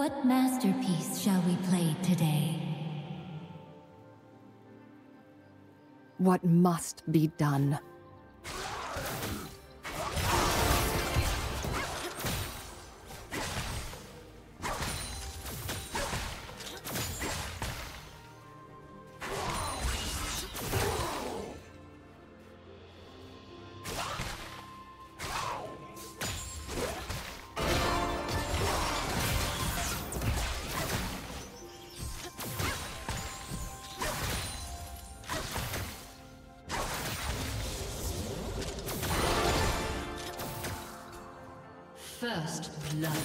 What masterpiece shall we play today? What must be done? First blood.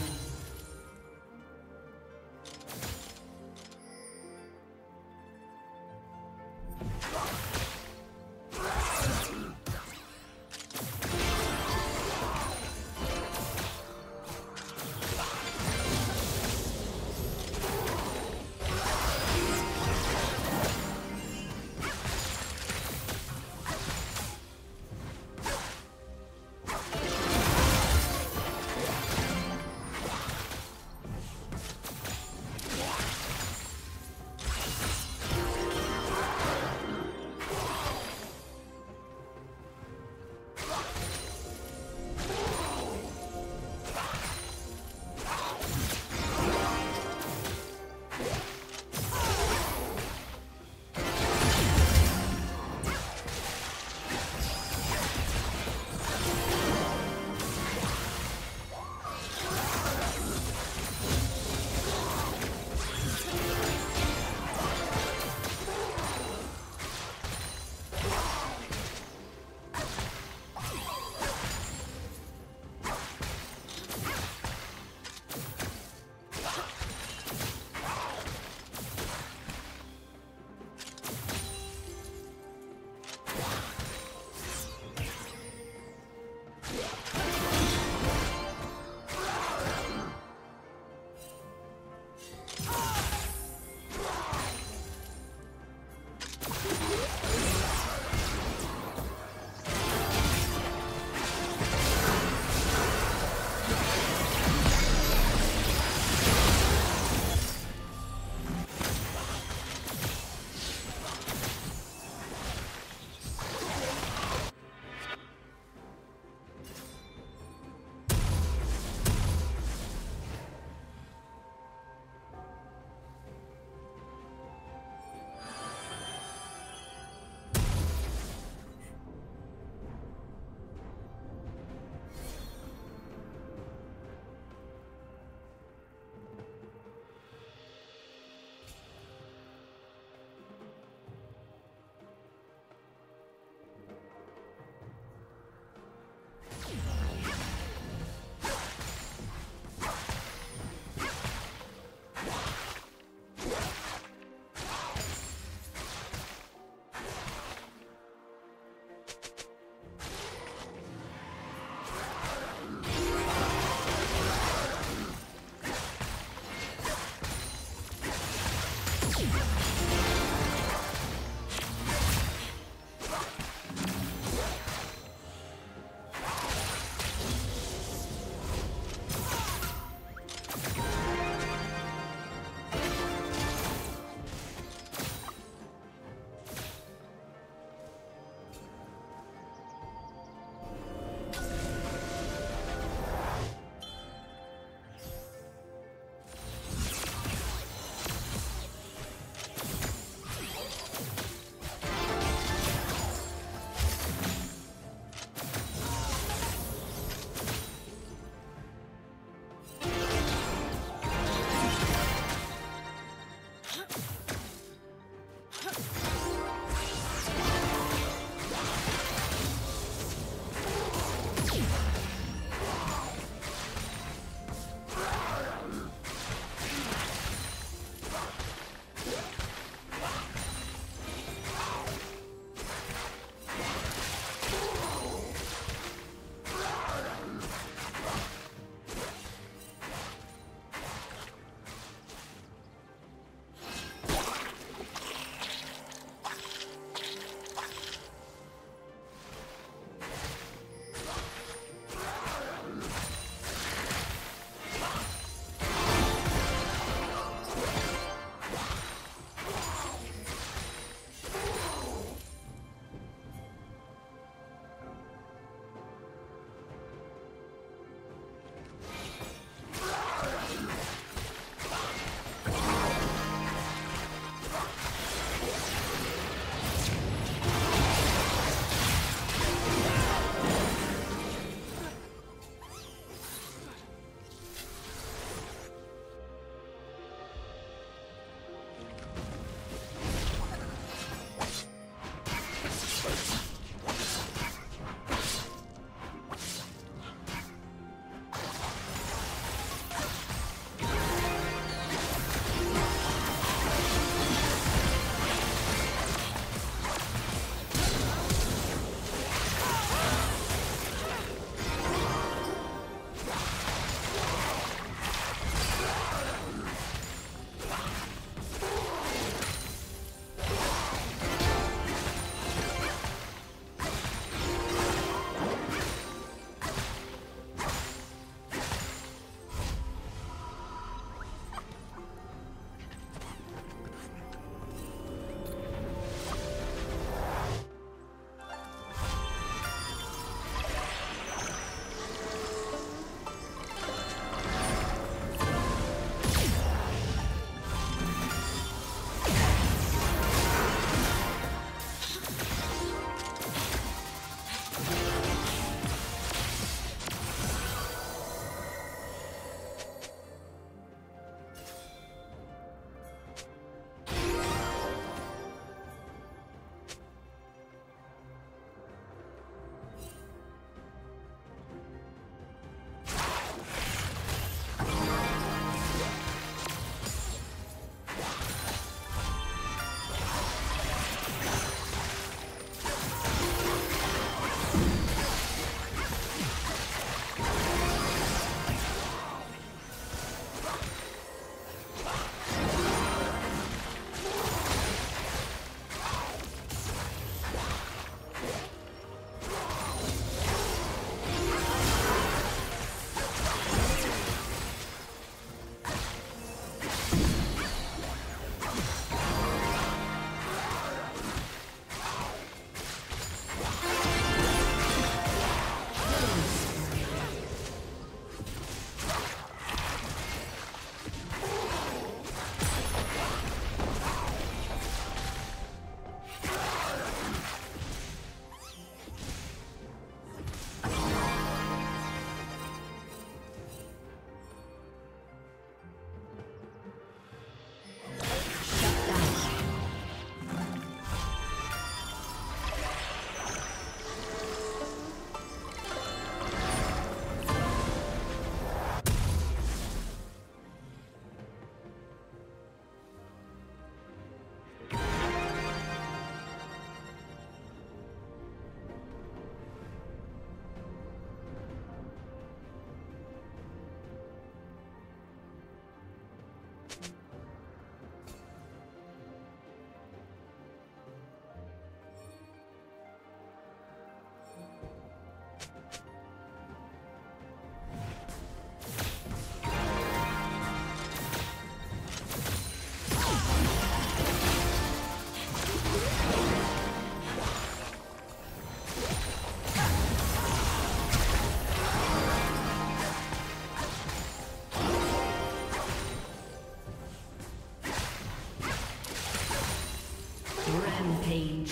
Rampage.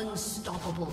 Unstoppable.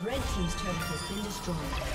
Red team's turret has been destroyed.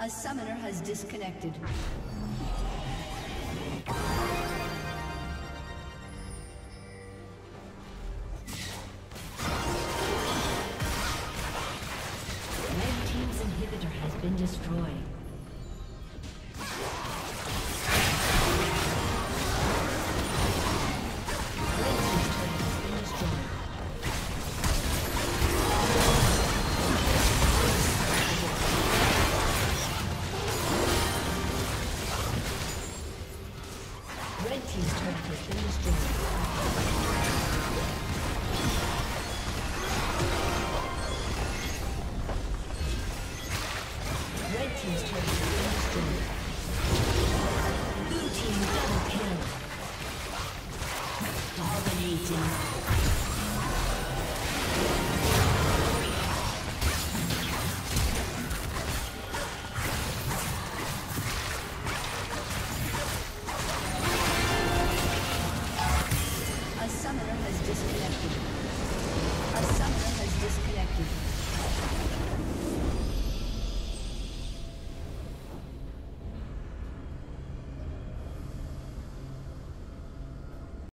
A summoner has disconnected. Red Team's inhibitor has been destroyed. Red Team's turret has been destroyed.